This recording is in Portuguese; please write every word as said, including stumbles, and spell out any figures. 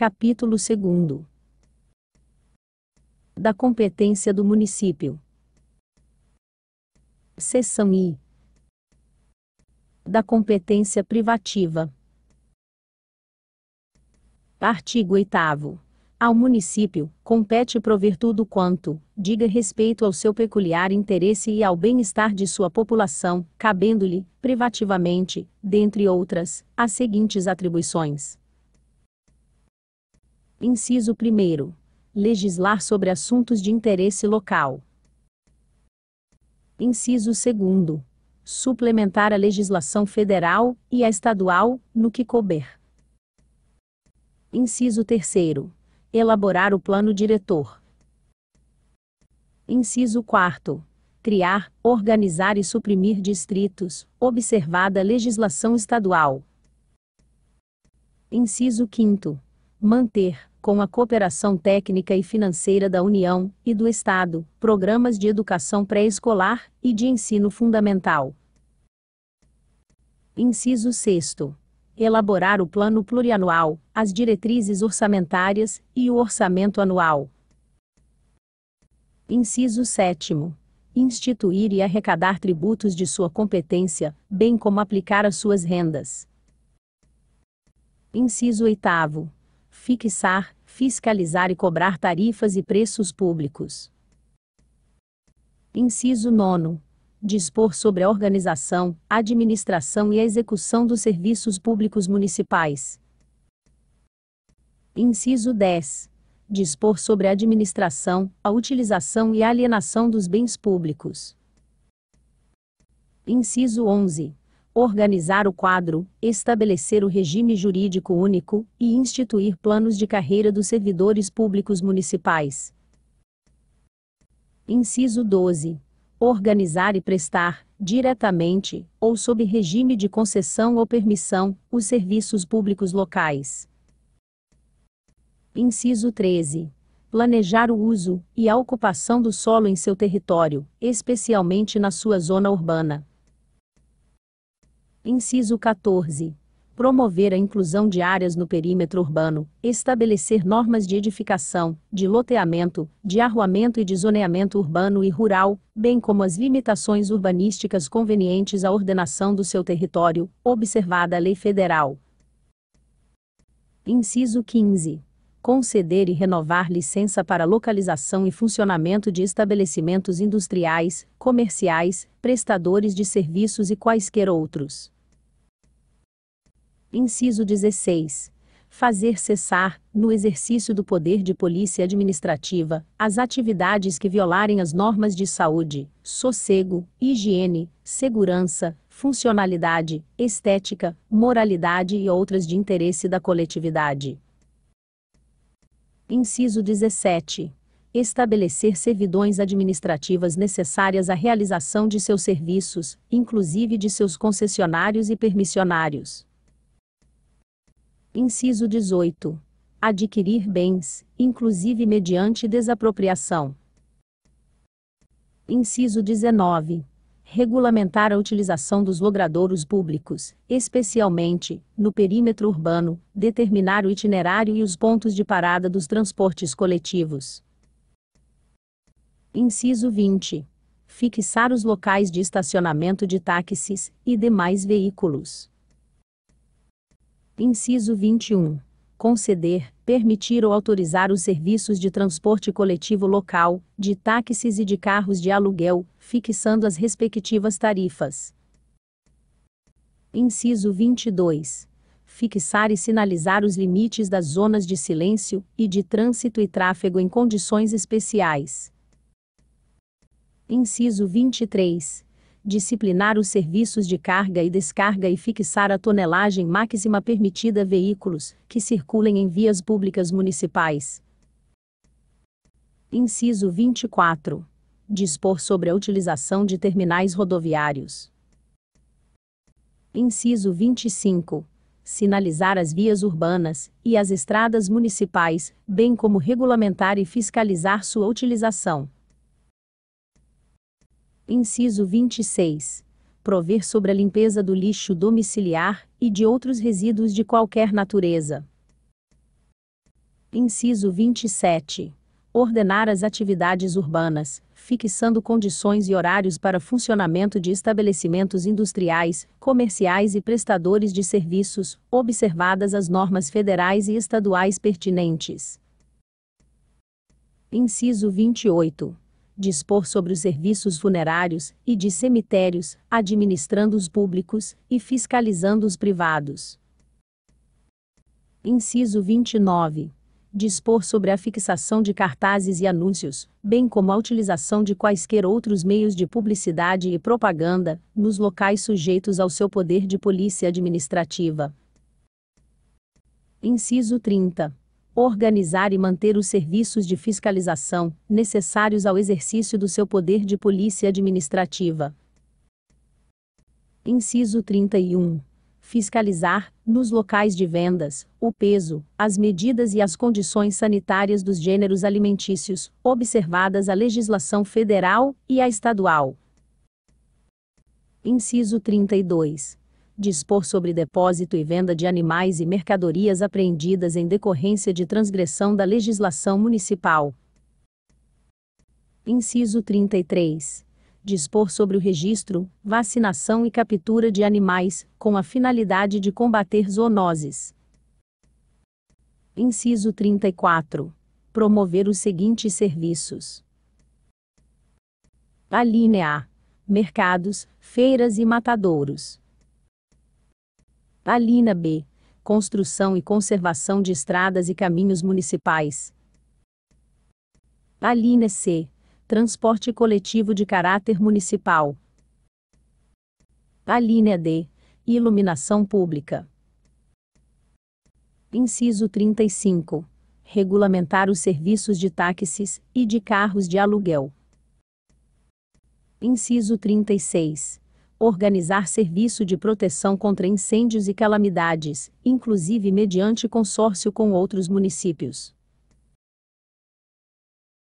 Capítulo dois. Da competência do município. Seção I. Da competência privativa. Artigo oitavo. Ao município compete prover tudo quanto diga respeito ao seu peculiar interesse e ao bem-estar de sua população, cabendo-lhe, privativamente, dentre outras, as seguintes atribuições. Inciso primeiro. Legislar sobre assuntos de interesse local. Inciso segundo. Suplementar a legislação federal e a estadual, no que couber. Inciso terceiro. Elaborar o plano diretor. Inciso quarto. Criar, organizar e suprimir distritos, observada a legislação estadual. Inciso quinto. Manter, com a cooperação técnica e financeira da União e do Estado, programas de educação pré-escolar e de ensino fundamental. Inciso sexto. Elaborar o plano plurianual, as diretrizes orçamentárias e o orçamento anual. Inciso sétimo. Instituir e arrecadar tributos de sua competência, bem como aplicar as suas rendas. Inciso oitavo. Fixar, fiscalizar e cobrar tarifas e preços públicos. Inciso nono. Dispor sobre a organização, administração e a execução dos serviços públicos municipais. Inciso décimo. Dispor sobre a administração, a utilização e a alienação dos bens públicos. Inciso onze. Organizar o quadro, estabelecer o regime jurídico único e instituir planos de carreira dos servidores públicos municipais. Inciso doze. Organizar e prestar, diretamente, ou sob regime de concessão ou permissão, os serviços públicos locais. Inciso treze. Planejar o uso e a ocupação do solo em seu território, especialmente na sua zona urbana. Inciso quatorze. Promover a inclusão de áreas no perímetro urbano, estabelecer normas de edificação, de loteamento, de arruamento e de zoneamento urbano e rural, bem como as limitações urbanísticas convenientes à ordenação do seu território, observada a lei federal. Inciso quinze. Conceder e renovar licença para localização e funcionamento de estabelecimentos industriais, comerciais, prestadores de serviços e quaisquer outros. Inciso dezesseis. Fazer cessar, no exercício do poder de polícia administrativa, as atividades que violarem as normas de saúde, sossego, higiene, segurança, funcionalidade, estética, moralidade e outras de interesse da coletividade. Inciso dezessete. Estabelecer servidões administrativas necessárias à realização de seus serviços, inclusive de seus concessionários e permissionários. Inciso dezoito. Adquirir bens, inclusive mediante desapropriação. Inciso dezenove. Regulamentar a utilização dos logradouros públicos, especialmente, no perímetro urbano, determinar o itinerário e os pontos de parada dos transportes coletivos. Inciso vinte. Fixar os locais de estacionamento de táxis e demais veículos. Inciso vinte e um. Conceder, permitir ou autorizar os serviços de transporte coletivo local, de táxis e de carros de aluguel, fixando as respectivas tarifas. Inciso vinte e dois. Fixar e sinalizar os limites das zonas de silêncio e de trânsito e tráfego em condições especiais. Inciso vinte e três. Disciplinar os serviços de carga e descarga e fixar a tonelagem máxima permitida a veículos que circulem em vias públicas municipais. Inciso vinte e quatro. Dispor sobre a utilização de terminais rodoviários. Inciso vinte e cinco. Sinalizar as vias urbanas e as estradas municipais, bem como regulamentar e fiscalizar sua utilização. Inciso vinte e seis. Prover sobre a limpeza do lixo domiciliar e de outros resíduos de qualquer natureza. Inciso vinte e sete. Ordenar as atividades urbanas, fixando condições e horários para funcionamento de estabelecimentos industriais, comerciais e prestadores de serviços, observadas as normas federais e estaduais pertinentes. Inciso vinte e oito. Dispor sobre os serviços funerários e de cemitérios, administrando os públicos e fiscalizando os privados. Inciso vinte e nove. Dispor sobre a fixação de cartazes e anúncios, bem como a utilização de quaisquer outros meios de publicidade e propaganda, nos locais sujeitos ao seu poder de polícia administrativa. Inciso trinta. Organizar e manter os serviços de fiscalização, necessários ao exercício do seu poder de polícia administrativa. Inciso trinta e um. Fiscalizar, nos locais de vendas, o peso, as medidas e as condições sanitárias dos gêneros alimentícios, observadas a legislação federal e a estadual. Inciso trinta e dois. Dispor sobre depósito e venda de animais e mercadorias apreendidas em decorrência de transgressão da legislação municipal. Inciso trinta e três. Dispor sobre o registro, vacinação e captura de animais, com a finalidade de combater zoonoses. Inciso trinta e quatro. Promover os seguintes serviços. Alínea A. Mercados, feiras e matadouros. Alínea B. Construção e conservação de estradas e caminhos municipais. Alínea C. Transporte coletivo de caráter municipal. Alínea D. Iluminação pública. Inciso trinta e cinco. Regulamentar os serviços de táxis e de carros de aluguel. Inciso trinta e seis. Organizar serviço de proteção contra incêndios e calamidades, inclusive mediante consórcio com outros municípios.